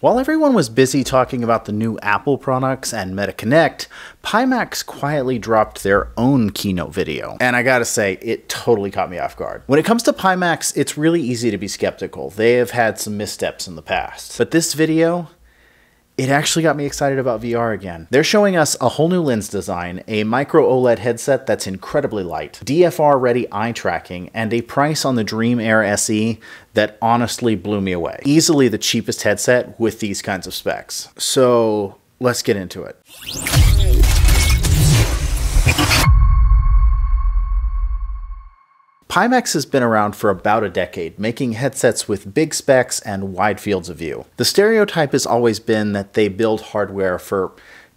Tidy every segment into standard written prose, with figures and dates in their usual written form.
While everyone was busy talking about the new Apple products and MetaConnect, Pimax quietly dropped their own keynote video. And I gotta say, it totally caught me off guard. When it comes to Pimax, it's really easy to be skeptical. They have had some missteps in the past. But this video, it actually got me excited about VR again. They're showing us a whole new lens design, a micro-OLED headset that's incredibly light, DFR-ready eye tracking, and a price on the Dream Air SE that honestly blew me away. Easily the cheapest headset with these kinds of specs. So let's get into it. Pimax has been around for about a decade, making headsets with big specs and wide fields of view. The stereotype has always been that they build hardware for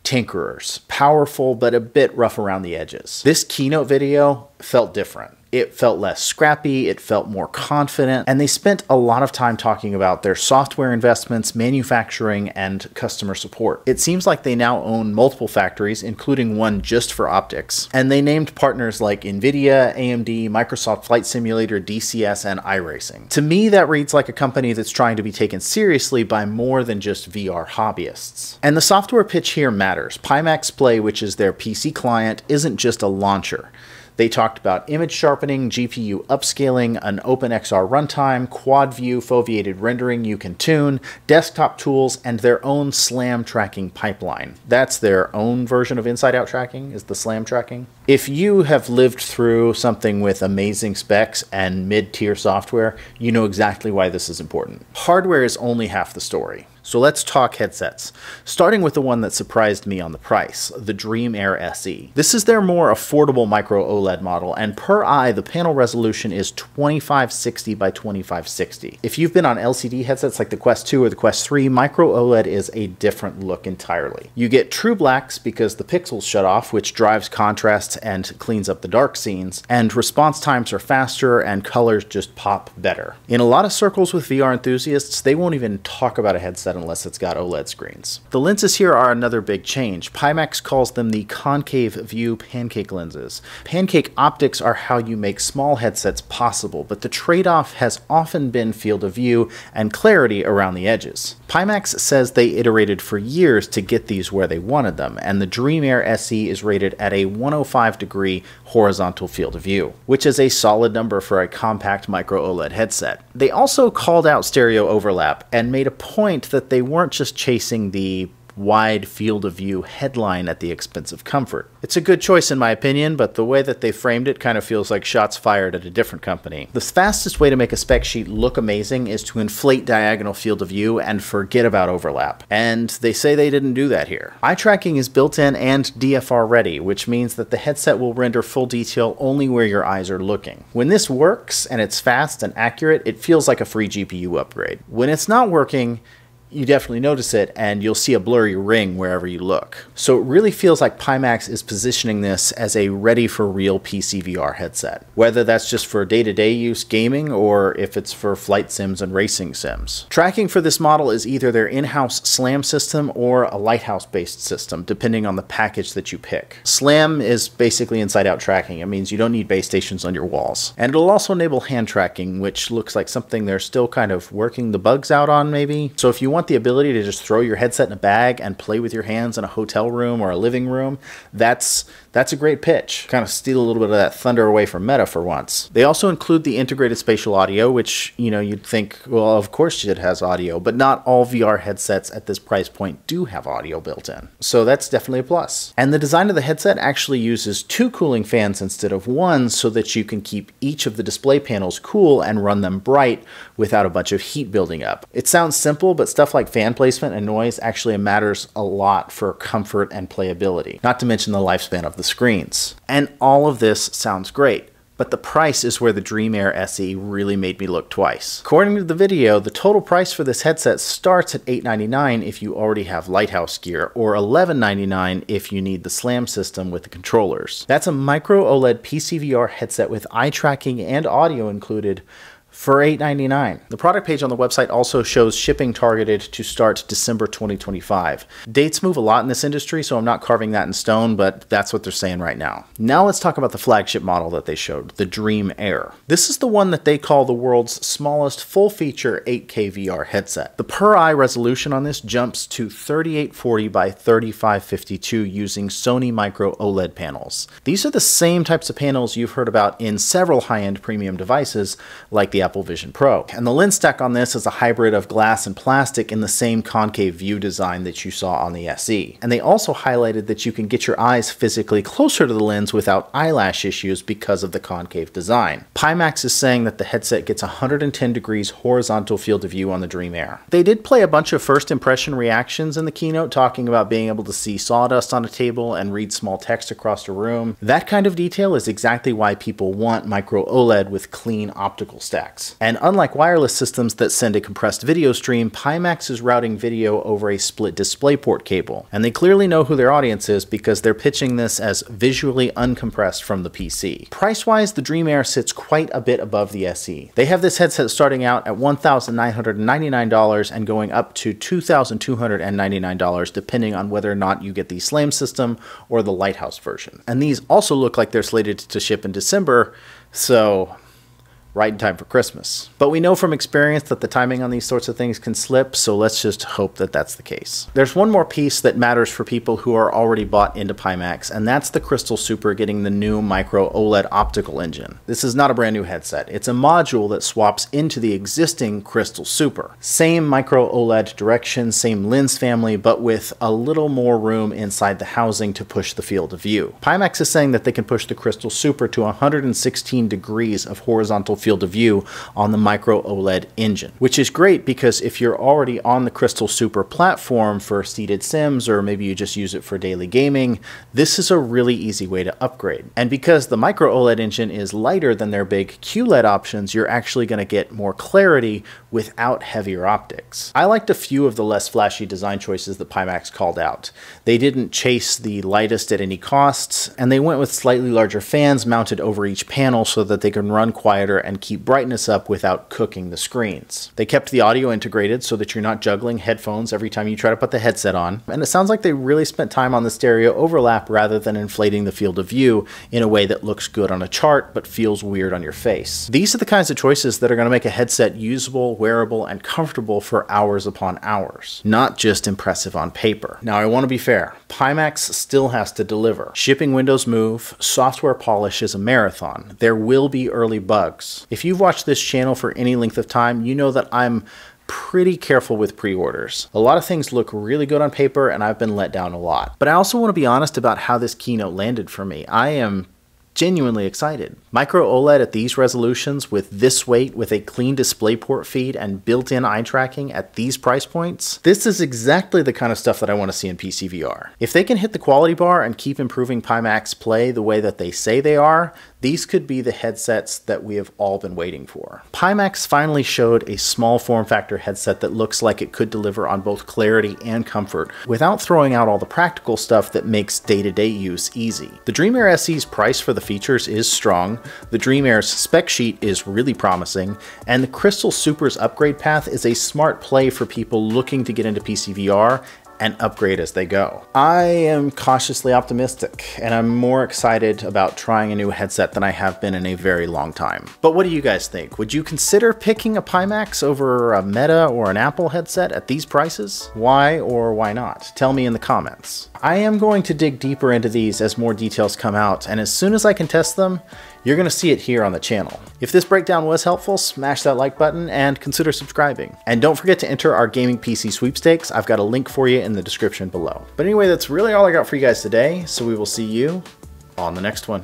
tinkerers, powerful but a bit rough around the edges. This keynote video felt different. It felt less scrappy, it felt more confident, and they spent a lot of time talking about their software investments, manufacturing, and customer support. It seems like they now own multiple factories, including one just for optics. And they named partners like NVIDIA, AMD, Microsoft Flight Simulator, DCS, and iRacing. To me, that reads like a company that's trying to be taken seriously by more than just VR hobbyists. And the software pitch here matters. Pimax Play, which is their PC client, isn't just a launcher. They talked about image sharpening, GPU upscaling, an OpenXR runtime, quad view foveated rendering you can tune, desktop tools, and their own SLAM tracking pipeline. That's their own version of inside-out tracking, is the SLAM tracking. If you have lived through something with amazing specs and mid-tier software, you know exactly why this is important. Hardware is only half the story. So let's talk headsets, starting with the one that surprised me on the price, the Dream Air SE. This is their more affordable micro OLED model, and per eye, the panel resolution is 2560 by 2560. If you've been on LCD headsets like the Quest 2 or the Quest 3, micro OLED is a different look entirely. You get true blacks because the pixels shut off, which drives contrast and cleans up the dark scenes, and response times are faster and colors just pop better. In a lot of circles with VR enthusiasts, they won't even talk about a headset unless it's got OLED screens. The lenses here are another big change. Pimax calls them the concave view pancake lenses. Pancake optics are how you make small headsets possible, but the trade-off has often been field of view and clarity around the edges. Pimax says they iterated for years to get these where they wanted them, and the Dream Air SE is rated at a 105 degree horizontal field of view, which is a solid number for a compact micro OLED headset. They also called out stereo overlap and made a point that they weren't just chasing the wide field of view headline at the expense of comfort. It's a good choice in my opinion, but the way that they framed it kind of feels like shots fired at a different company. The fastest way to make a spec sheet look amazing is to inflate diagonal field of view and forget about overlap. And they say they didn't do that here. Eye tracking is built in and DFR ready, which means that the headset will render full detail only where your eyes are looking. When this works and it's fast and accurate, it feels like a free GPU upgrade. When it's not working, you definitely notice it, and you'll see a blurry ring wherever you look. So it really feels like Pimax is positioning this as a ready for real PC VR headset, whether that's just for day-to-day use gaming or if it's for flight sims and racing sims. Tracking for this model is either their in-house SLAM system or a lighthouse-based system, depending on the package that you pick. SLAM is basically inside-out tracking. It means you don't need base stations on your walls. And it'll also enable hand tracking, which looks like something they're still kind of working the bugs out on maybe. So if you want the ability to just throw your headset in a bag and play with your hands in a hotel room or a living room, that's a great pitch. Kind of steal a little bit of that thunder away from Meta for once. They also include the integrated spatial audio, which, you know, you'd think, well, of course it has audio, but not all VR headsets at this price point do have audio built in. So that's definitely a plus. And the design of the headset actually uses two cooling fans instead of one so that you can keep each of the display panels cool and run them bright without a bunch of heat building up. It sounds simple, but stuff like fan placement and noise actually matters a lot for comfort and playability, not to mention the lifespan of the screens. And all of this sounds great, but the price is where the Dream Air SE really made me look twice. According to the video, the total price for this headset starts at $899 if you already have Lighthouse gear, or $1199 if you need the SLAM system with the controllers. That's a micro OLED PC VR headset with eye tracking and audio included for $8.99. The product page on the website also shows shipping targeted to start December 2025. Dates move a lot in this industry, so I'm not carving that in stone, but that's what they're saying right now. Now let's talk about the flagship model that they showed, the Dream Air. This is the one that they call the world's smallest full-feature 8K VR headset. The per-eye resolution on this jumps to 3840 by 3552 using Sony Micro OLED panels. These are the same types of panels you've heard about in several high-end premium devices like the Apple Vision Pro. And the lens stack on this is a hybrid of glass and plastic in the same concave view design that you saw on the SE. And they also highlighted that you can get your eyes physically closer to the lens without eyelash issues because of the concave design. Pimax is saying that the headset gets 110 degrees horizontal field of view on the Dream Air. They did play a bunch of first impression reactions in the keynote, talking about being able to see sawdust on a table and read small text across a room. That kind of detail is exactly why people want micro OLED with clean optical stacks. And unlike wireless systems that send a compressed video stream, Pimax is routing video over a split DisplayPort cable. And they clearly know who their audience is because they're pitching this as visually uncompressed from the PC. Price-wise, the Dream Air sits quite a bit above the SE. They have this headset starting out at $1,999 and going up to $2,299 depending on whether or not you get the SLAM system or the Lighthouse version. And these also look like they're slated to ship in December, so right in time for Christmas. But we know from experience that the timing on these sorts of things can slip, so let's just hope that that's the case. There's one more piece that matters for people who are already bought into Pimax, and that's the Crystal Super getting the new micro OLED optical engine. This is not a brand new headset. It's a module that swaps into the existing Crystal Super. Same micro OLED direction, same lens family, but with a little more room inside the housing to push the field of view. Pimax is saying that they can push the Crystal Super to 116 degrees of horizontal field of view on the micro OLED engine, which is great because if you're already on the Crystal Super platform for seated sims, or maybe you just use it for daily gaming, this is a really easy way to upgrade. And because the micro OLED engine is lighter than their big QLED options, you're actually going to get more clarity without heavier optics. I liked a few of the less flashy design choices that Pimax called out. They didn't chase the lightest at any cost, and they went with slightly larger fans mounted over each panel so that they can run quieter and keep brightness up without cooking the screens. They kept the audio integrated so that you're not juggling headphones every time you try to put the headset on. And it sounds like they really spent time on the stereo overlap rather than inflating the field of view in a way that looks good on a chart but feels weird on your face. These are the kinds of choices that are going to make a headset usable, wearable, and comfortable for hours upon hours, not just impressive on paper. Now I want to be fair, Pimax still has to deliver. Shipping windows move, software polish is a marathon. There will be early bugs. If you've watched this channel for any length of time, you know that I'm pretty careful with pre-orders. A lot of things look really good on paper, and I've been let down a lot. But I also want to be honest about how this keynote landed for me. I am genuinely excited. Micro OLED at these resolutions with this weight, with a clean DisplayPort feed and built-in eye tracking at these price points, this is exactly the kind of stuff that I want to see in PC VR. If they can hit the quality bar and keep improving Pimax Play the way that they say they are, these could be the headsets that we have all been waiting for. Pimax finally showed a small form factor headset that looks like it could deliver on both clarity and comfort without throwing out all the practical stuff that makes day-to-day use easy. The Dream Air SE's price for the features is strong, the Dream Air's spec sheet is really promising, and the Crystal Super's upgrade path is a smart play for people looking to get into PC VR and upgrade as they go. I am cautiously optimistic, and I'm more excited about trying a new headset than I have been in a very long time. But what do you guys think? Would you consider picking a Pimax over a Meta or an Apple headset at these prices? Why or why not? Tell me in the comments. I am going to dig deeper into these as more details come out, and as soon as I can test them, you're gonna see it here on the channel. If this breakdown was helpful, smash that like button and consider subscribing. And don't forget to enter our gaming PC sweepstakes. I've got a link for you in the description below. But anyway, that's really all I got for you guys today, so we will see you on the next one.